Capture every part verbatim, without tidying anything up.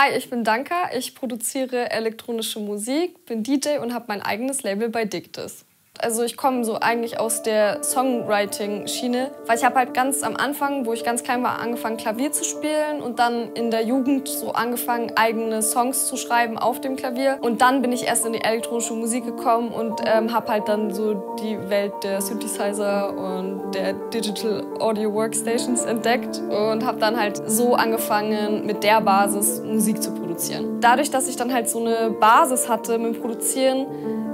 Hi, ich bin Danka, ich produziere elektronische Musik, bin D J und habe mein eigenes Label bei dig dis. Also ich komme so eigentlich aus der Songwriting-Schiene, weil ich habe halt ganz am Anfang, wo ich ganz klein war, angefangen Klavier zu spielen und dann in der Jugend so angefangen, eigene Songs zu schreiben auf dem Klavier. Und dann bin ich erst in die elektronische Musik gekommen und ähm, habe halt dann so die Welt der Synthesizer und der Digital Audio Workstations entdeckt und habe dann halt so angefangen, mit der Basis Musik zu produzieren. Dadurch, dass ich dann halt so eine Basis hatte mit dem Produzieren,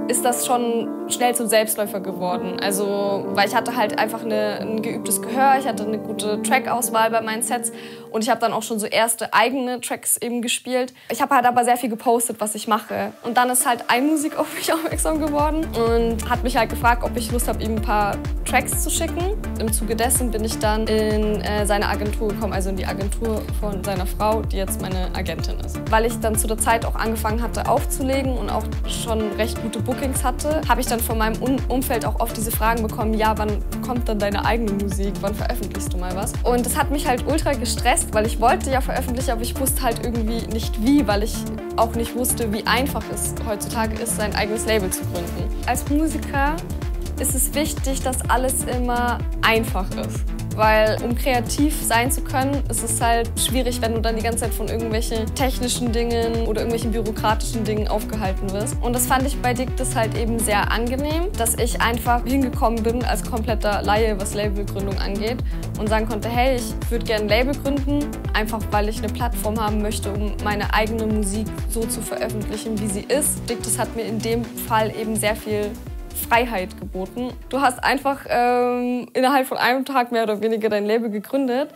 ist das schon schnell zum Selbstläufer geworden. Also, weil ich hatte halt einfach eine, ein geübtes Gehör, ich hatte eine gute Track-Auswahl bei meinen Sets und ich habe dann auch schon so erste eigene Tracks eben gespielt. Ich habe halt aber sehr viel gepostet, was ich mache. Und dann ist halt Einmusik auf mich aufmerksam geworden und hat mich halt gefragt, ob ich Lust habe, ihm ein paar Tracks zu schicken. Im Zuge dessen bin ich dann in äh, seine Agentur gekommen, also in die Agentur von seiner Frau, die jetzt meine Agentin ist. Weil ich dann zu der Zeit auch angefangen hatte aufzulegen und auch schon recht gute Bookings hatte, habe ich dann von meinem Um- Umfeld auch oft diese Fragen bekommen, ja, wann kommt dann deine eigene Musik, wann veröffentlichst du mal was? Und das hat mich halt ultra gestresst, weil ich wollte ja veröffentlichen, aber ich wusste halt irgendwie nicht wie, weil ich auch nicht wusste, wie einfach es heutzutage ist, sein eigenes Label zu gründen. Als Musiker ist es wichtig, dass alles immer einfach ist. Weil um kreativ sein zu können, ist es halt schwierig, wenn du dann die ganze Zeit von irgendwelchen technischen Dingen oder irgendwelchen bürokratischen Dingen aufgehalten wirst. Und das fand ich bei dig dis halt eben sehr angenehm, dass ich einfach hingekommen bin als kompletter Laie, was Labelgründung angeht und sagen konnte, hey, ich würde gerne ein Label gründen, einfach weil ich eine Plattform haben möchte, um meine eigene Musik so zu veröffentlichen, wie sie ist. dig dis hat mir in dem Fall eben sehr viel Freiheit geboten. Du hast einfach ähm, innerhalb von einem Tag mehr oder weniger dein Label gegründet.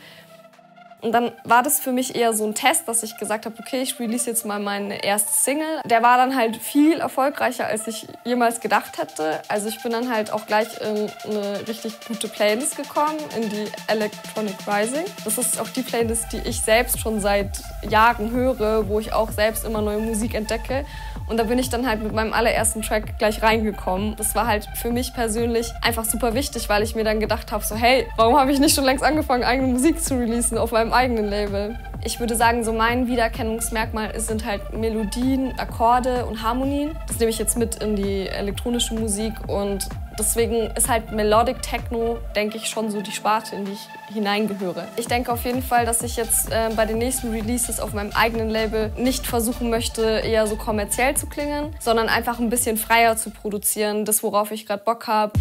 Und dann war das für mich eher so ein Test, dass ich gesagt habe, okay, ich release jetzt mal meine erste Single. Der war dann halt viel erfolgreicher, als ich jemals gedacht hätte. Also ich bin dann halt auch gleich in eine richtig gute Playlist gekommen, in die Electronic Rising. Das ist auch die Playlist, die ich selbst schon seit Jahren höre, wo ich auch selbst immer neue Musik entdecke. Und da bin ich dann halt mit meinem allerersten Track gleich reingekommen. Das war halt für mich persönlich einfach super wichtig, weil ich mir dann gedacht habe, so hey, warum habe ich nicht schon längst angefangen, eigene Musik zu releasen auf meinem eigenen Label? Ich würde sagen, so mein Wiedererkennungsmerkmal sind halt Melodien, Akkorde und Harmonien. Das nehme ich jetzt mit in die elektronische Musik und deswegen ist halt Melodic Techno, denke ich, schon so die Sparte, in die ich hineingehöre. Ich denke auf jeden Fall, dass ich jetzt äh, bei den nächsten Releases auf meinem eigenen Label nicht versuchen möchte, eher so kommerziell zu klingen, sondern einfach ein bisschen freier zu produzieren, das, worauf ich gerade Bock habe.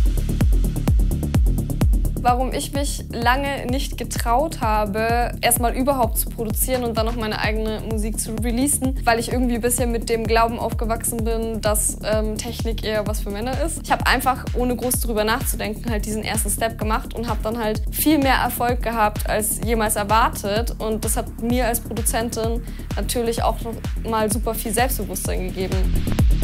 Warum ich mich lange nicht getraut habe, erstmal überhaupt zu produzieren und dann noch meine eigene Musik zu releasen, weil ich irgendwie ein bisschen mit dem Glauben aufgewachsen bin, dass ähm, Technik eher was für Männer ist. Ich habe einfach, ohne groß darüber nachzudenken, halt diesen ersten Step gemacht und habe dann halt viel mehr Erfolg gehabt, als jemals erwartet. Und das hat mir als Produzentin natürlich auch noch mal super viel Selbstbewusstsein gegeben.